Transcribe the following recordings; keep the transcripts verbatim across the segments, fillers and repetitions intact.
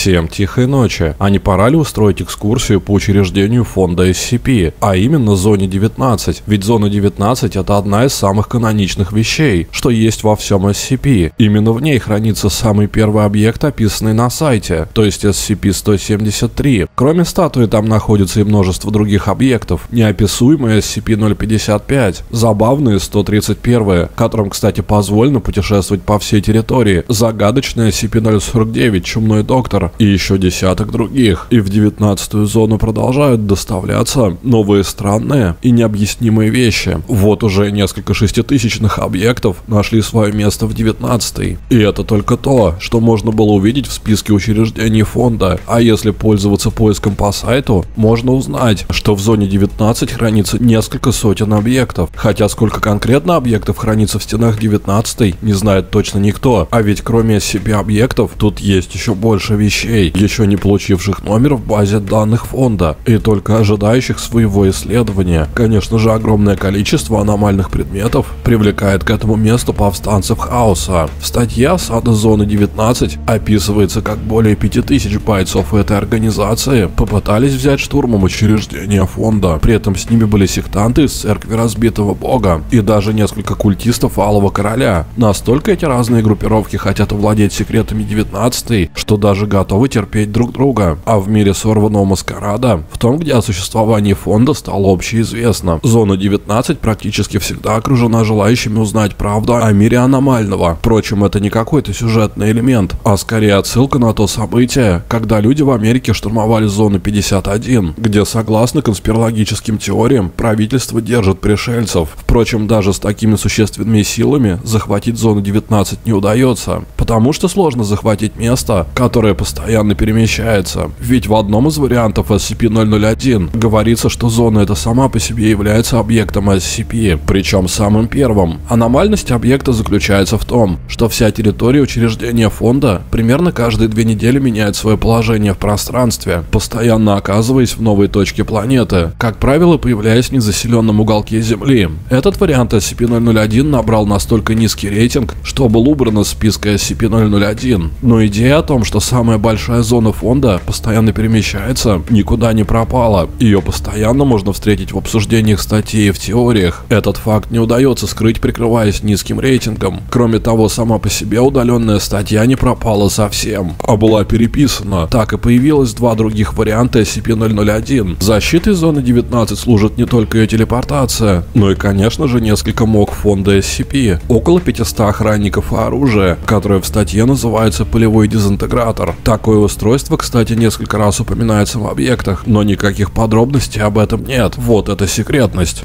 Всем тихой ночи. А не пора ли устроить экскурсию по учреждению фонда эс си пи, а именно зоне девятнадцать? Ведь зона девятнадцать это одна из самых каноничных вещей, что есть во всем эс си пи. Именно в ней хранится самый первый объект, описанный на сайте, то есть эс си пи сто семьдесят три. Кроме статуи там находится и множество других объектов. Неописуемые эс си пи ноль пятьдесят пять, забавные сто тридцать один, которым, кстати, позволено путешествовать по всей территории, загадочная эс си пи ноль сорок девять, чумной доктор и еще десяток других. И в девятнадцатую зону продолжают доставляться новые странные и необъяснимые вещи. Вот уже несколько шеститысячных объектов нашли свое место в девятнадцатой. И это только то, что можно было увидеть в списке учреждений фонда. А если пользоваться поиском по сайту, можно узнать, что в зоне девятнадцать хранится несколько сотен объектов. Хотя сколько конкретно объектов хранится в стенах девятнадцатой, не знает точно никто. А ведь кроме эс си пи объектов, тут есть еще больше вещей, еще не получивших номер в базе данных фонда и только ожидающих своего исследования. Конечно же, огромное количество аномальных предметов привлекает к этому месту повстанцев хаоса. В статье осада зоны девятнадцать описывается, как более пяти тысяч бойцов этой организации попытались взять штурмом учреждения фонда. При этом с ними были сектанты из церкви разбитого бога и даже несколько культистов Алого Короля. Настолько эти разные группировки хотят овладеть секретами девятнадцатой, что даже готовы терпеть друг друга. А в мире сорванного маскарада, в том, где о существовании фонда стало общеизвестно, зона девятнадцать практически всегда окружена желающими узнать правду о мире аномального. Впрочем, это не какой-то сюжетный элемент, а скорее отсылка на то событие, когда люди в Америке штурмовали зону пятьдесят один, где, согласно конспирологическим теориям, правительство держит пришельцев. Впрочем, даже с такими существенными силами захватить зону девятнадцать не удается, потому что сложно захватить место, которое постоянно перемещается. Ведь в одном из вариантов эс си пи ноль ноль один говорится, что зона эта сама по себе является объектом эс си пи, причем самым первым. Аномальность объекта заключается в том, что вся территория учреждения фонда примерно каждые две недели меняет свое положение в пространстве, постоянно оказываясь в новой точке планеты, как правило, появляясь в незаселенном уголке Земли. Этот вариант эс си пи ноль ноль один набрал настолько низкий рейтинг, что был убран из списка эс си пи ноль ноль один. Но идея о том, что самая большая зона фонда постоянно перемещается, никуда не пропала. Ее постоянно можно встретить в обсуждениях статей и в теориях. Этот факт не удается скрыть, прикрываясь низким рейтингом. Кроме того, сама по себе удаленная статья не пропала совсем, а была переписана. Так и появилось два других варианта эс си пи ноль ноль один. Защитой зоны девятнадцать служит не только ее телепортация, но и, конечно же, несколько мок фонда эс си пи, около пятисот охранников и оружия, которое в статье называется полевой дезинтегратор. Такое устройство, кстати, несколько раз упоминается в объектах, но никаких подробностей об этом нет. Вот это секретность.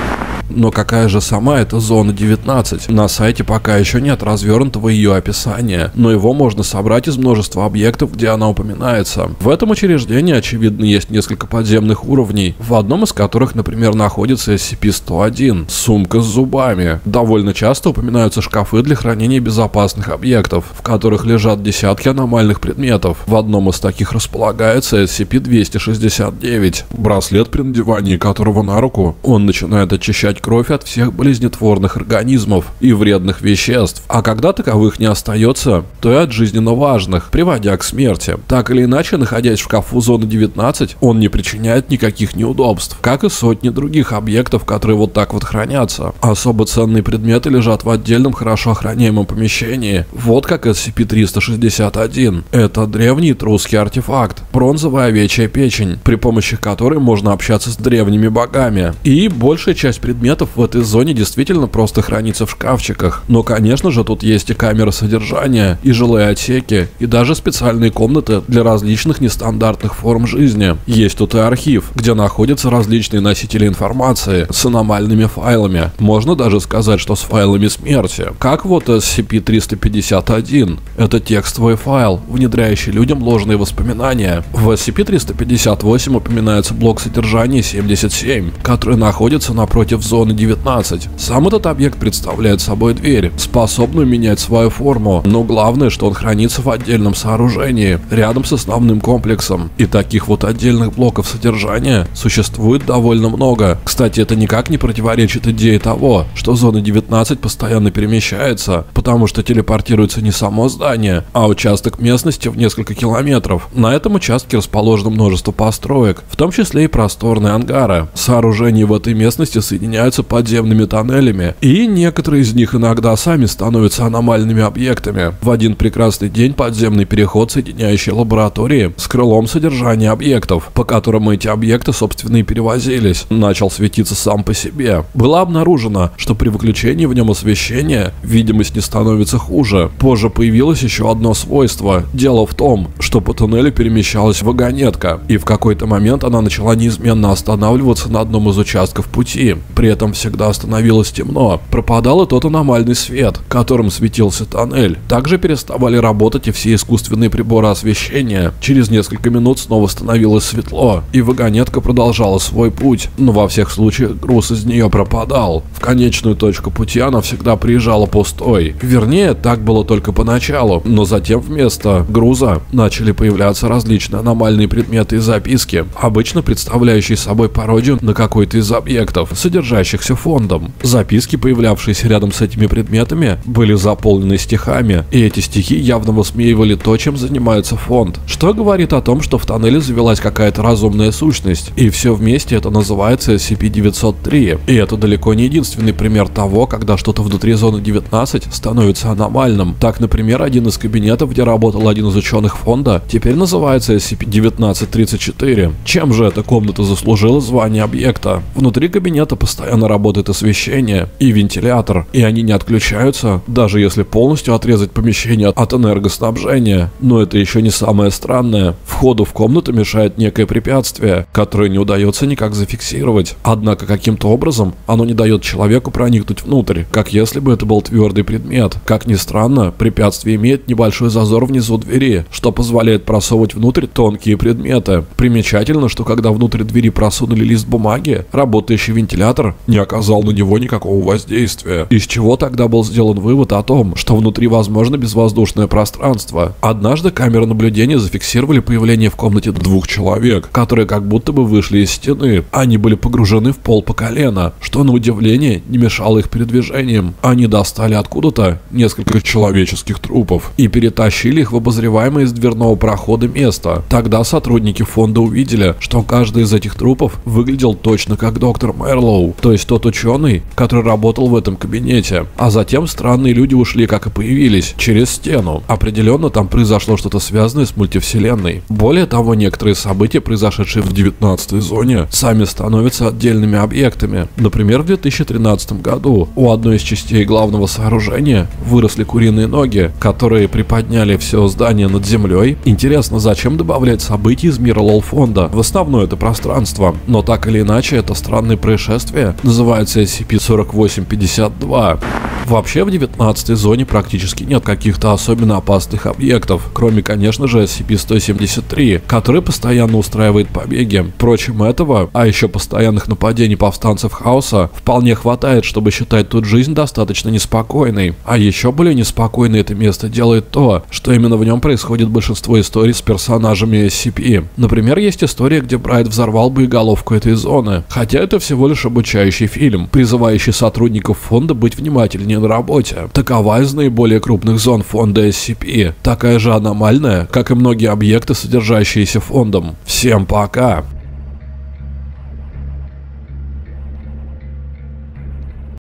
Но какая же сама эта зона девятнадцать? На сайте пока еще нет развернутого ее описания, но его можно собрать из множества объектов, где она упоминается. В этом учреждении, очевидно, есть несколько подземных уровней, в одном из которых, например, находится эс си пи сто один, сумка с зубами. Довольно часто упоминаются шкафы для хранения безопасных объектов, в которых лежат десятки аномальных предметов. В одном из таких располагается эс си пи двести шестьдесят девять, браслет, при надевании которого на руку он начинает очищать кровь от всех болезнетворных организмов и вредных веществ, а когда таковых не остается, то и от жизненно важных, приводя к смерти. Так или иначе, находясь в шкафу зоны девятнадцать, он не причиняет никаких неудобств, как и сотни других объектов, которые вот так вот хранятся. Особо ценные предметы лежат в отдельном хорошо охраняемом помещении, вот как эс си пи триста шестьдесят один. Это древний этрусский артефакт, бронзовая овечья печень, при помощи которой можно общаться с древними богами. И большая часть предметов Предметов в этой зоне действительно просто хранится в шкафчиках. Но, конечно же, тут есть и камеры содержания, и жилые отсеки, и даже специальные комнаты для различных нестандартных форм жизни. Есть тут и архив, где находятся различные носители информации с аномальными файлами. Можно даже сказать, что с файлами смерти. Как вот эс си пи триста пятьдесят один. Это текстовый файл, внедряющий людям ложные воспоминания. В эс си пи триста пятьдесят восемь упоминается блок содержания семьдесят семь, который находится напротив зоны зоны девятнадцать. Сам этот объект представляет собой дверь, способную менять свою форму, но главное, что он хранится в отдельном сооружении, рядом с основным комплексом. И таких вот отдельных блоков содержания существует довольно много. Кстати, это никак не противоречит идее того, что зона девятнадцать постоянно перемещается, потому что телепортируется не само здание, а участок местности в несколько километров. На этом участке расположено множество построек, в том числе и просторные ангары. Сооружения в этой местности соединяются подземными тоннелями, и некоторые из них иногда сами становятся аномальными объектами. В один прекрасный день подземный переход, соединяющий лаборатории с крылом содержания объектов, по которому эти объекты, собственно, и перевозились, начал светиться сам по себе. Было обнаружено, что при выключении в нем освещения видимость не становится хуже. Позже появилось еще одно свойство. Дело в том, что по туннелю перемещалась вагонетка, и в какой-то момент она начала неизменно останавливаться на одном из участков пути. При этом всегда становилось темно, пропадал и тот аномальный свет, которым светился тоннель. Также переставали работать и все искусственные приборы освещения. Через несколько минут снова становилось светло, и вагонетка продолжала свой путь, но во всех случаях груз из нее пропадал. В конечную точку пути она всегда приезжала пустой. Вернее, так было только поначалу, но затем вместо груза начали появляться различные аномальные предметы и записки, обычно представляющие собой пародию на какой-то из объектов, содержащихся фондом. Записки, появлявшиеся рядом с этими предметами, были заполнены стихами, и эти стихи явно высмеивали то, чем занимается фонд, что говорит о том, что в тоннеле завелась какая-то разумная сущность, и все вместе это называется эс си пи девятьсот три. И это далеко не единственный пример того, когда что-то внутри зоны девятнадцать становится аномальным. Так, например, один из кабинетов, где работал один из ученых фонда, теперь называется эс си пи девятнадцать тридцать четыре. Чем же эта комната заслужила звание объекта? Внутри кабинета постоянно работает освещение и вентилятор, и они не отключаются, даже если полностью отрезать помещение от энергоснабжения. Но это еще не самое странное. Входу в комнату мешает некое препятствие, которое не удается никак зафиксировать. Однако каким-то образом оно не дает человеку проникнуть внутрь, как если бы это был твердый предмет. Как ни странно, препятствие имеет небольшой зазор внизу двери, что позволяет просовывать внутрь тонкие предметы. Примечательно, что когда внутрь двери просунули лист бумаги, работающий вентилятор не оказал на него никакого воздействия. Из чего тогда был сделан вывод о том, что внутри возможно безвоздушное пространство. Однажды камеры наблюдения зафиксировали появление в комнате двух человек, которые как будто бы вышли из стены. Они были погружены в пол по колено, что на удивление не мешало их передвижениям. Они достали откуда-то несколько человеческих трупов и перетащили их в обозреваемое из дверного прохода место. Тогда сотрудники фонда увидели, что каждый из этих трупов выглядел точно как доктор Мерлоу, то есть тот ученый, который работал в этом кабинете. А затем странные люди ушли, как и появились, через стену. Определенно там произошло что-то связанное с мультивселенной. Более того, некоторые события, произошедшие в девятнадцатой зоне, сами становятся отдельными объектами. Например, в две тысячи тринадцатом году у одной из частей главного сооружения выросли куриные ноги, которые приподняли все здание над землей. Интересно, зачем добавлять события из мира лол-фонда в основное это пространство? Но так или иначе, это странное происшествие называется эс си пи сорок восемь пятьдесят два. Вообще в девятнадцатой зоне практически нет каких-то особенно опасных объектов, кроме, конечно же, эс си пи сто семьдесят три, который постоянно устраивает побеги. Впрочем, этого, а еще постоянных нападений повстанцев хаоса, вполне хватает, чтобы считать тут жизнь достаточно неспокойной. А еще более неспокойное это место делает то, что именно в нем происходит большинство историй с персонажами эс си пи. Например, есть история, где Брайт взорвал боеголовку этой зоны, хотя это всего лишь обучающий фильм, призывающий сотрудников фонда быть внимательнее на работе. Такова из наиболее крупных зон фонда эс си пи, такая же аномальная, как и многие объекты, содержащиеся фондом. Всем пока!